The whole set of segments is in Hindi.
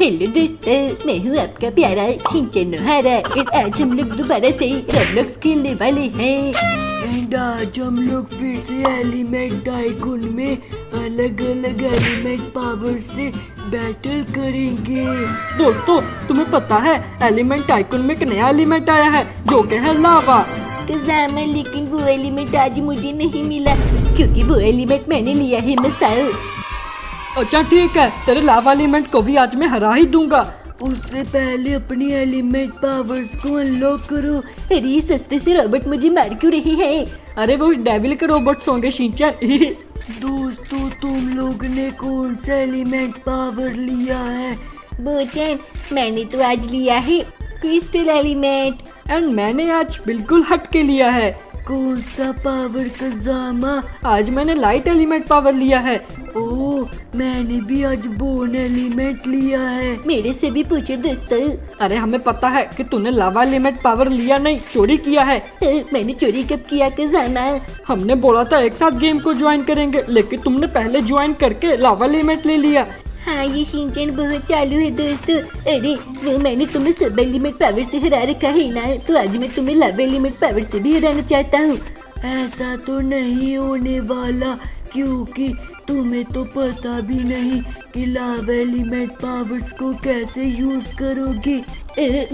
हेलो दोस्तों, मैं हूँ आपका प्यारा शिनचैन नोहारा और आज हम लोग दोबारा से रॉब्लॉक्स खेलने वाले हैं। एंड आज हम लोग फिर से एलिमेंट टाइकून में अलग अलग एलिमेंट पावर से बैटल करेंगे। दोस्तों, तुम्हें पता है एलिमेंट टाइकून में एक नया एलिमेंट आया है जो कि है लावा। लेकिन वो एलिमेंट आज मुझे नहीं मिला क्योंकि वो एलिमेंट मैंने लिया है मिसाइल। अच्छा ठीक है, तेरे लावा एलिमेंट को भी आज मैं हरा ही दूंगा। उससे पहले अपनी एलिमेंट पावर्स को अनलॉक करो। अरे सस्ते से रोबोट मुझे मार क्यों रही है? अरे वो डेविल के रोबोट्स होंगे शिनचैन। दोस्तों, तुम लोग ने कौन सा एलिमेंट पावर लिया है? बोचैन, मैंने तो आज लिया है क्रिस्टल एलिमेंट। एंड मैंने आज बिल्कुल हट के लिया है। कौन सा पावर का जामा? आज मैंने लाइट एलिमेंट पावर लिया है। ओ, मैंने भी आज बोन एलिमेंट लिया है। मेरे से भी पूछे दोस्तों। अरे हमें पता है कि तूने लावा एलिमेंट पावर लिया नहीं, चोरी किया है। मैंने चोरी कब किया कजाना? हमने बोला था एक साथ गेम को ज्वाइन करेंगे, लेकिन तुमने पहले ज्वाइन करके लावा एलिमेंट ले लिया। हाँ, ये शिनचैन बहुत चालू है दोस्तों। अरे वो मैंने तुम्हें सब एलिमेंट पावर से हरा रखा है ना, तो आज मैं तुम्हें लावा एलिमेंट पावर से भी हराना चाहता हूँ। ऐसा तो नहीं होने वाला क्योंकि तुम्हें तो पता भी नहीं कि लावा एलिमेंट पावर्स को कैसे यूज करोगे।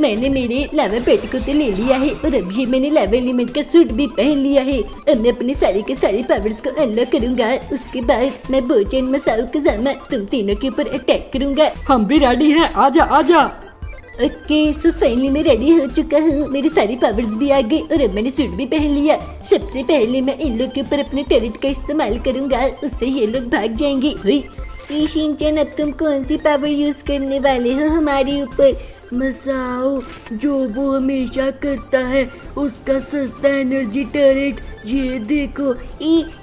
मैंने मेरे लावा पेट को तो ले लिया है और अब ये मैंने लावा एलिमेंट का सूट भी पहन लिया है। अब मैं अपने सारे के सारे पावर्स को अनलॉक करूंगा। उसके बाद मैं बोचैन, मसाओ, कजामा तुम तीनों के ऊपर अटैक करूंगा। हम भी रेडी है, आजा आजा। ओके, सो फाइनली मैं रेडी हो चुका हूँ। मेरे सारे पावर्स भी आ गए और अब मैंने सूट भी पहन लिया। सबसे पहले मैं इन लोग के ऊपर अपने टैरेट का इस्तेमाल करूँगा, उससे ये लोग भाग जाएंगे। हुई शिनचैन, अब तुम कौन सी पावर यूज करने वाले हो हमारे ऊपर? मसाओ, जो वो हमेशा करता है उसका सस्ता एनर्जी टैरेट, ये देखो।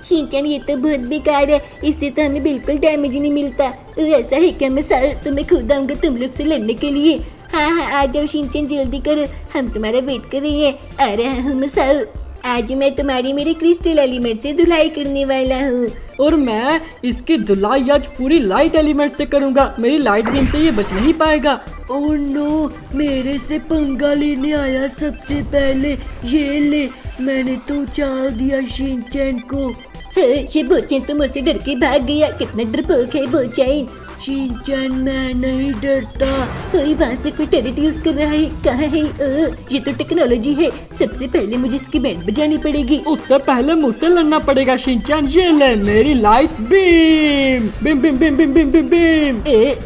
शिनचैन, ये तो बहुत बेकार है, इससे तो हमें बिल्कुल डैमेज नहीं मिलता। ऐसा है क्या मसाओ, तो मैं खुद आऊँगा तुम लोग से लड़ने के लिए। हाँ हाँ, आ जाओ शिनचैन, जल्दी करो, हम तुम्हारा वेट कर रहे हैं। आ रहा हूँ मसाओ, आज मैं तुम्हारी मेरे क्रिस्टल एलिमेंट से धुलाई करने वाला हूँ। और मैं इसकी धुलाई आज पूरी लाइट एलिमेंट से करूँगा। मेरी लाइट बीम से ये बच नहीं पाएगा। ओह नो, मेरे से पंगा लेने आया सबसे पहले। ये ले, मैंने तो चाल दिया शिनचैन को। ये बोचैन तो मुझसे डर के भाग गया। कितना डरपोक है बोचैन। शिनचैन, मैं नहीं डरता। कोई वहाँ से कोई टैरेट यूज कर रहा है, कहाँ है? ये तो टेक्नोलॉजी है। सबसे पहले मुझे इसकी बैंड बजानी पड़ेगी। उससे पहले मुझसे लड़ना पड़ेगा शिनचैन। ये ले मेरी light beam. Beam beam beam beam beam beam beam.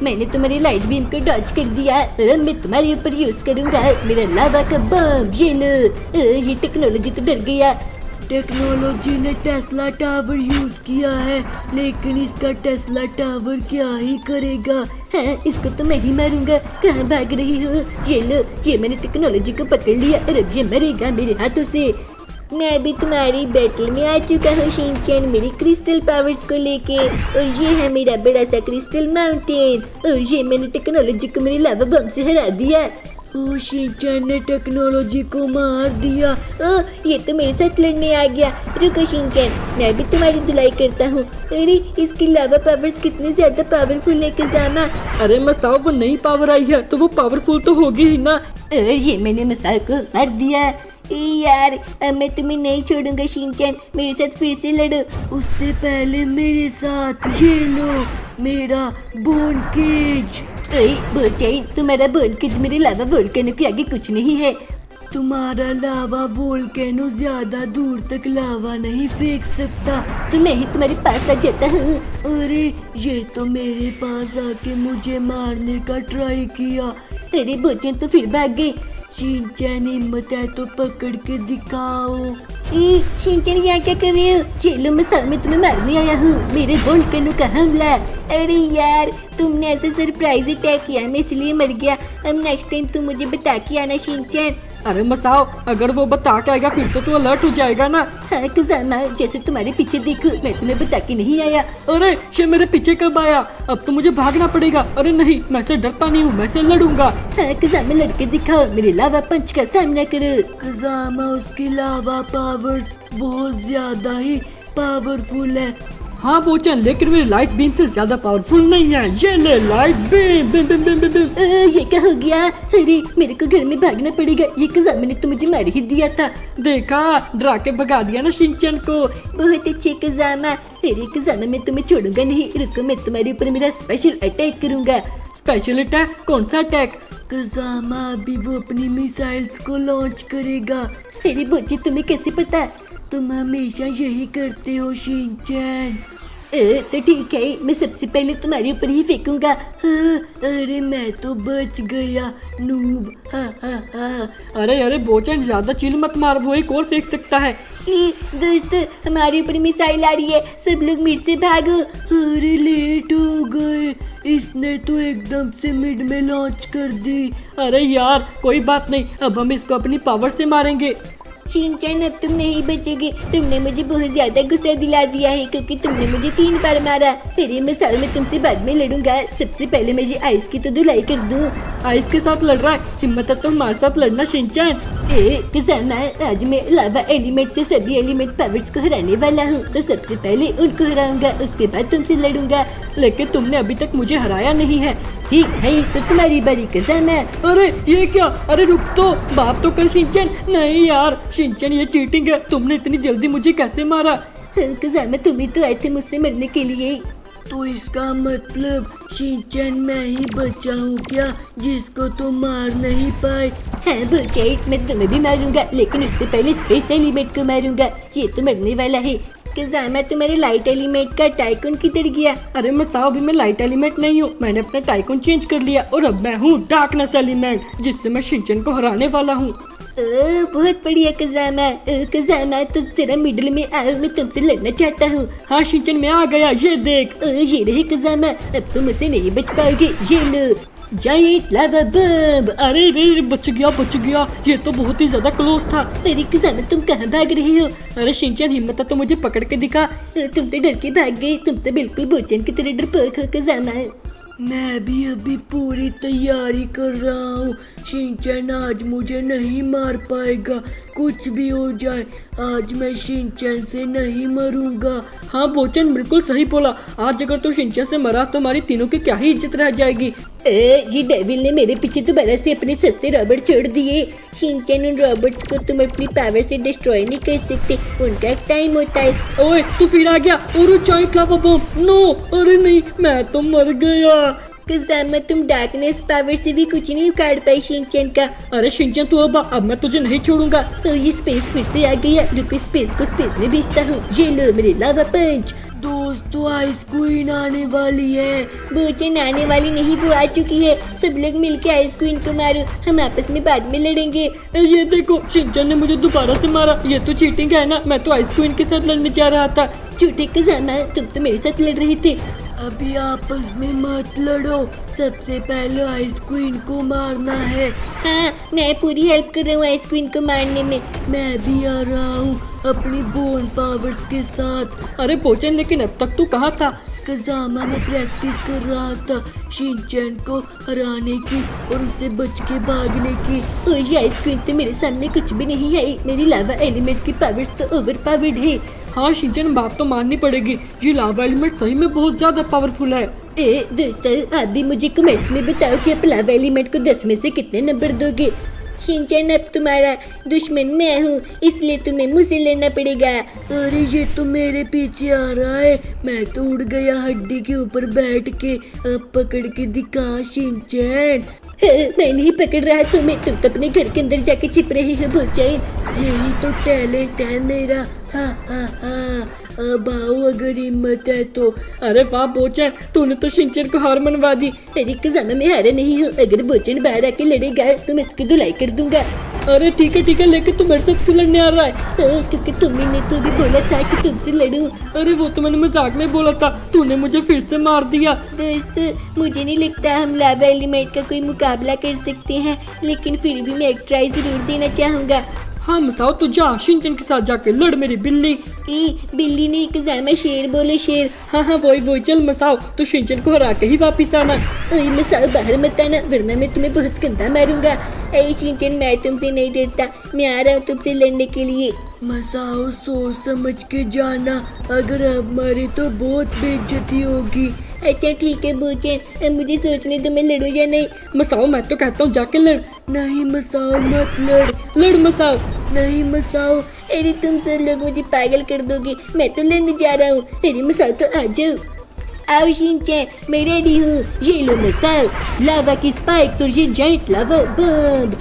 मैंने तुम्हारी लाइट बीम को डॉच कर दिया और अब मैं तुम्हारे ऊपर यूज करूँगा मेरा लावा का बम। ये लो। ये टेक्नोलॉजी तो डर गया। टेक्नोलॉजी ने टेस्ला टावर यूज किया है, लेकिन इसका टेस्ला टावर क्या ही करेगा। हाँ, इसको तो मैं ही मारूंगा। कहाँ भाग रही हो? ये लो, ये मैंने टेक्नोलॉजी को पकड़ लिया और अब ये मरेगा मेरे हाथों से। मैं भी तुम्हारी बैटल में आ चुका हूँ शिनचैन, मेरी क्रिस्टल पावर्स को लेके। और ये है मेरा बड़ा सा क्रिस्टल माउंटेन। और ये मैंने टेक्नोलॉजी को मेरे लावा बम से हरा दिया। ओ, शिनचैन ने टेक्नोलॉजी को मार दिया। ओह, ये तो मेरे साथ लड़ने आ गया। रुको शिनचैन, मैं भी तुम्हारी धुलाई करता हूँ। अरे इसके लावा पावर्स कितने ज्यादा पावरफुल है कजामा। अरे मसाओ, वो नई पावर आई है तो वो पावरफुल तो होगी ही ना। अरे ये मैंने मसाओ को मार दिया। यार, अब मैं तुम्हें नहीं छोड़ूंगा शिनचैन, मेरे साथ फिर से लड़ो। उससे पहले मेरे साथ ये लो मेरा बोन केज। बोचैन, तुम्हारा बोन केज मेरे लावा वोल्केनो के आगे कुछ नहीं है। तुम्हारा लावा वोल्केनो ज्यादा दूर तक लावा नहीं फेंक सकता, तो मैं ही तुम्हारे पास आ जाता हूँ। अरे ये तो मेरे पास आके मुझे मारने का ट्राई किया। अरे बोचैन तो फिर भाग गई। शिनचैन, हिम्मत है तो पकड़ के दिखाओ। शिनचैन, यहाँ क्या कर रहे हो? चलो मसाओ, मैं तुम्हें मारने आया हूँ। मेरे वोल्केनो का हमला। अरे यार, तुमने ऐसे सरप्राइज अटैक किया, मैं इसलिए मर गया। अब नेक्स्ट टाइम तुम मुझे बता के आना शिनचैन। अरे मसाओ, अगर वो बता के आएगा फिर तो तू अलर्ट हो जाएगा ना। हाँ कजाना, जैसे तुम्हारे पीछे देखो, मैं तुम्हें बता के नहीं आया। अरे ये मेरे पीछे कब आया? अब तो मुझे भागना पड़ेगा। अरे नहीं, मैं से डरता नहीं हूँ, मैं से लड़ूंगा। हाँ कजामा, लड़के दिखाओ, मेरे लावा पंच का सामना करो। कजामा, उसकी लावा पावर्स बहुत ज्यादा ही पावरफुल है। हाँ बोचन, लेकिन मेरी लाइट बीम से ज्यादा पावरफुल नहीं है। ये ले light beam. Beam, beam, beam, beam, beam. ये क्या हो गया? अरे मेरे को घर में भागना पड़ेगा, ये कज़ामे ने तो मुझे मार ही दिया था। देखा, डरा के भगा दिया ना शिनचैन को। बहुत अच्छे कज़ामा। अरे कज़ामा मैं तुम्हें छोड़ूंगा नहीं, रुको मैं तुम्हारे ऊपर मेरा स्पेशल अटैक करूंगा। Special attack? कौन सा अटैक? कज़ामा अभी वो अपनी मिसाइल्स को लॉन्च करेगा। अरे बोची तुम्हें कैसे पता? तुम हमेशा यही करते हो शिनचैन। तो ठीक है, मैं सबसे पहले तुम्हारे ऊपर ही फेंकूंगा। अरे मैं तो बच गया नूब। हा, हा, हा। अरे अरे बोचन, ज्यादा चिल मत मार, वो एक और फेंक सकता है। दोस्त हमारे ऊपर मिसाइल आ रही है, सब लोग मिड से भागो। अरे लेट हो गए, इसने तो एकदम से मिड में लॉन्च कर दी। अरे यार कोई बात नहीं, अब हम इसको अपनी पावर से मारेंगे। शिनचैन अब तुम नहीं बचोगे, तुमने मुझे बहुत ज्यादा गुस्सा दिला दिया है क्योंकि तुमने मुझे 3 बार मारा। अरे मैं साल में तुमसे बाद में लड़ूंगा, सबसे पहले मुझे आइस की तो धुलाई कर दूं। आइस के साथ लड़ रहा है, हिम्मत है तो हमारे साथ लड़ना शिनचैन। कज़ामा आज मैं लावा एलिमेंट से सभी एलिमेंट पावर्स को हराने वाला हूँ, तो सबसे पहले उनको हराऊंगा, उसके बाद तुमसे लड़ूंगा। लेकिन तुमने अभी तक मुझे हराया नहीं है। ठीक है तो तुम्हारी बारी कज़ामा। अरे ये क्या? अरे रुक तो, बात तो कर शिनचैन। नहीं यार शिनचैन, ये चीटिंग है, तुमने इतनी जल्दी मुझे कैसे मारा? कज़ामा तुम्हें तो आए थे मुझसे मरने के लिए। तो इसका मतलब शिनचैन मैं ही बचा हूँ क्या, जिसको तुम मार नहीं पाए? हाँ बचाई, मैं तुम्हें भी मारूंगा, लेकिन उससे पहले स्पेस एलिमेंट को मारूंगा, ये तो मरने वाला है। कज़ामा तुम्हारे लाइट एलिमेंट का टाइकून किधर गया? अरे मैं साहब, अभी मैं लाइट एलिमेंट नहीं हूँ, मैंने अपना टाइकून चेंज कर लिया और अब मैं हूँ डार्कनेस एलिमेंट, जिससे मैं शिनचैन को हराने वाला हूँ। बहुत बढ़िया कज़ामा। कज़ामा तो जरा मिडल में आओ, मैं तुमसे लड़ना चाहता हूँ। हाँ शिनचैन मैं आ गया, ये देख। ये रहे कज़ामा, अब तुम उसे नहीं बच पाओगे। ये लो जाइंट लावा बम। अरे रे बच गया बच गया, ये तो बहुत ही ज्यादा क्लोज था। अरे कज़ामा तुम कहाँ भाग रहे हो? अरे शिनचैन हिम्मत तो मुझे पकड़ के दिखा, तुम तो डर के भाग गए, तुम तो बिल्कुल बोचन की तरह डरपोक हो कज़ामा। मैं भी अभी पूरी तैयारी कर रहा हूँ, शिनचैन आज मुझे नहीं मार पाएगा, कुछ भी हो जाए आज मैं शिनचैन से नहीं मरूंगा। हाँ बोचन बिल्कुल सही बोला, आज अगर तू शिनचैन से मरा तो हमारी तीनों की क्या ही इज्जत रह जाएगी। ये डेविल ने मेरे पीछे दोबारा से अपने सस्ते रॉबर्ट छोड़ दिए। शिनचैन उन रॉबर्ट्स को तुम अपनी पावर से डिस्ट्रॉय नहीं कर सकते, उनका एक टाइम होता है। ओए तू फिर आ गया। और जॉइंट लावा बम। नो अरे नहीं, मैं तो मर गया। कज़ामा तुम डार्कनेस पावर से भी कुछ नहीं उखाड़ पाए शिनचैन का। अरे शिनचैन तू अब मैं तुझे नहीं छोड़ूंगा। तो ये स्पेस फिर से आ गया, रुको स्पेस को स्पेस में भेजता हूँ। ये लो मेरे लावा पंच। दोस्तों आइस क्वीन आने वाली है। बोचन आने वाली नहीं, वो आ चुकी है, सब लोग मिलके आइस क्वीन को मारो, हम आपस में बाद में लड़ेंगे। ये देखो शिनचैन ने मुझे दोबारा से मारा, ये तो चीटिंग है ना, मैं तो आइस क्वीन के साथ लड़ने जा रहा था। झूठे कज़ामा तुम तो मेरे साथ लड़ रहे थे। अभी आपस में मत लड़ो, सबसे पहले आइस क्वीन को मारना है। हाँ मैं पूरी हेल्प कर रहा हूँ आइस क्वीन को मारने में। मैं भी आ रहा हूँ अपनी बोन पावर्स के साथ। अरे बोचन लेकिन अब तक तू कहाँ था? कज़ामा में प्रैक्टिस कर रहा था शिनचैन को हराने की और उससे बच के भागने की। और ये आइसक्रीम तो मेरे सामने कुछ भी नहीं आई, मेरी लावा एलिमेंट की पावर तो ओवर पावर्ड है। हाँ शिनचैन बात तो माननी पड़ेगी, ये लावा एलिमेंट सही में बहुत ज्यादा पावरफुल है। दोस्तों आप भी मुझे कमेंट्स में बताओ कि आप लावा एलिमेंट को 10 में से कितने नंबर दोगे। शिनचैन अब तुम्हारा दुश्मन मैं हूँ, इसलिए तुम्हें मुझसे लेना पड़ेगा। अरे ये तो मेरे पीछे आ रहा है, मैं तो उड़ गया हड्डी के ऊपर बैठ के। अब पकड़ के दिखा शिनचैन। मैं नहीं पकड़ रहा तुम्हें, तुम तो अपने घर के अंदर जाके छिप रहे हो बोचैन। यही तो टैलेंट है मेरा। हाँ हाँ हाँ अब आओ अगर हिम्मत है तो। अरे वाह बोचन, तूने तो शिनचैन को हार मनवा दी। अरे कज़ामा मैं हारा नहीं हूँ, अगर बोचन बाहर आके लड़ेगा तो मैं इसकी धुलाई कर दूंगा। अरे ठीक है लेकिन तुम मेरे साथ क्यों लड़ने आ रहा है? क्योंकि तुमने तो भी बोला था कि तुमसे लड़ूं। अरे वो तो मैंने मजाक में बोला था, तूने मुझे फिर से मार दिया। दोस्त मुझे नहीं लगता हम लावा एलिमेंट का कोई मुकाबला कर सकते हैं, लेकिन फिर भी मैं एक ट्राई जरूर देना चाहूँगा। हाँ मसाओ, तो जा शिनचैन के साथ जाके लड़ मेरी बिल्ली। ए, बिल्ली ने कहा शेर, बोलो शेर। हाँ हाँ वही चल मसाओ, तो शिनचैन को हरा के ही वापस आना। ओए मसाओ बाहर मत आना वरना मैं तुम्हें बहुत गंदा मारूंगा। ऐ शिनचैन मैं तुमसे नहीं डरता, मैं आ रहा हूँ तुमसे लड़ने के लिए। मसाओ सोच समझ के जाना, अगर आप मारे तो बहुत बेइज्जती होगी। अच्छा ठीक है बूचैन, मुझे सोचने दो मैं लड़ू या नहीं। मसाओ मैं तो कहता हूँ जाके लड़। नहीं मसाओ मत लड़। लड़ मसाओ। नहीं मसाओ। अरे तुम सब लोग मुझे पागल कर दोगे, मैं तो लड़ने जा रहा हूँ। अरे मसाओ तो आ जाओ। आओ शिनचैन मैं रेडी हूँ। ये लो मसाओ, लावा की स्पाइक्स और ये जाइंट लावा बम।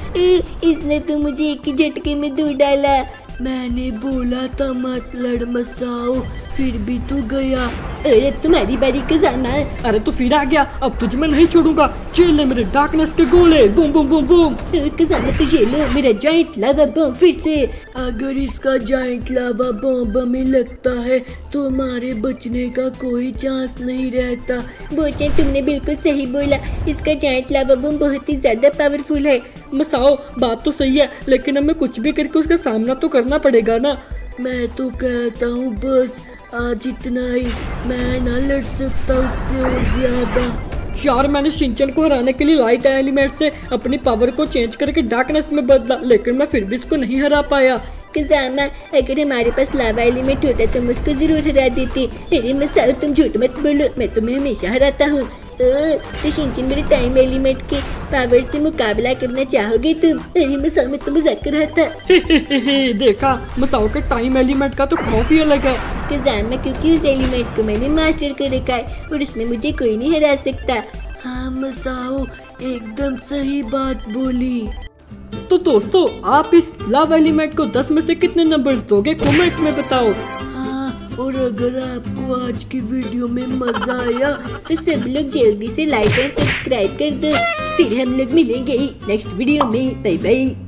इसने तो मुझे एक ही झटके में दूर डाला। मैंने बोला था मत लड़ मसाओ, फिर भी तू गया। अरे तुम्हारी बारी खजाना। अरे तो फिर आ गया, अब तुझ में नहीं छोड़ूंगा। चले मेरे डार्कनेस के गोले, बूम बूम बूम बूम। खजाना तुझे लो मेरा जाइंट लावा बम फिर से। अगर इसका जाइंट लावा बम में लगता है तो हमारे बचने का कोई चांस नहीं रहता। बोचे तुमने बिल्कुल सही बोला, इसका जाइंट लावा बम बहुत ही ज्यादा पावरफुल है। मसाओ बात तो सही है, लेकिन हमें कुछ भी करके उसका सामना तो करना पड़ेगा ना। मैं तो कहता हूँ बस आज इतना ही, मैं ना लड़ सकता उससे और ज्यादा। यार मैंने शिनचैन को हराने के लिए लाइट एलिमेंट से अपनी पावर को चेंज करके डार्कनेस में बदला, लेकिन मैं फिर भी इसको नहीं हरा पाया। खजाना अगर हमारे पास लावा एलिमेंट होता तो मैं उसको जरूर हरा देती। अरे मसाओ तुम झूठ मत बोलो, मैं तुम्हें हमेशा हराता हूँ। तो शिनचैन मेरे टाइम एलिमेंट के पावर से मुकाबला करना चाहोगे तुम? अरे मसाओ मैं तो मजाक कर रहा था। देखा मसाओ के टाइम एलिमेंट का तो खौफ ही अलग है। खजाना क्योंकि उस एलिमेंट को मैंने मास्टर कर रखा है और इसमें मुझे कोई नहीं हरा सकता। हाँ मसाओ एकदम सही बात बोली। तो दोस्तों आप इस लावा एलिमेंट को 10 में से कितने नंबर्स दोगे कमेंट में बताओ। और अगर आपको आज की वीडियो में मजा आया तो सब लोग जल्दी से लाइक और सब्सक्राइब कर दो। फिर हम लोग मिलेंगे नेक्स्ट वीडियो में। Bye bye.